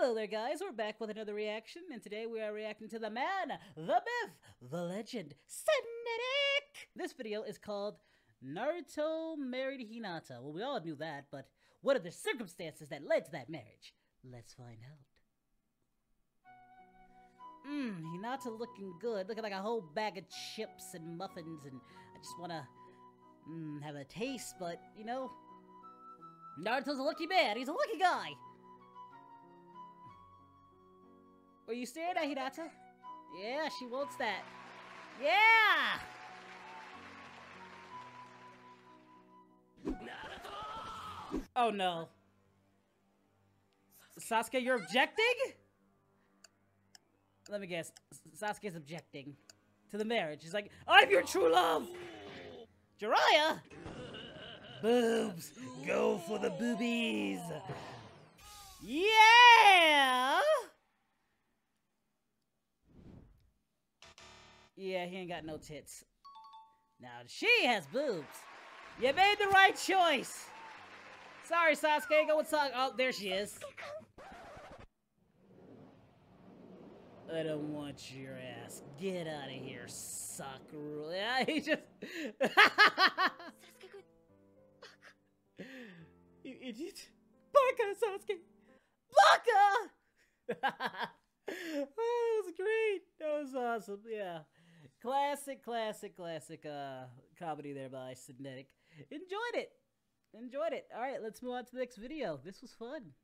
Hello there guys, we're back with another reaction, and today we are reacting to the man, the myth, the legend, Synetik! This video is called Naruto Married Hinata. Well, we all knew that, but what are the circumstances that led to that marriage? Let's find out. Hinata looking good, looking like a whole bag of chips and muffins, and I just wanna have a taste, but you know, Naruto's a lucky man, he's a lucky guy! Are you staring at Hinata? Yeah, she wants that. Yeah! Naruto! Oh no. Sasuke, you're objecting? Let me guess. Sasuke's objecting to the marriage. He's like, I'm your true love! Jiraiya! Boobs! Go for the boobies! Yeah! Yeah, he ain't got no tits. Now she has boobs. You made the right choice. Sorry, Sasuke. Go with Sasuke. Oh, there she is. I don't want your ass. Get out of here, Sakura. Yeah, he just. You idiot. Baka, Sasuke. Baka! Oh, that was great. That was awesome. Yeah. Classic comedy there by Synetik. Enjoyed it. All right, let's move on to the next video. This was fun.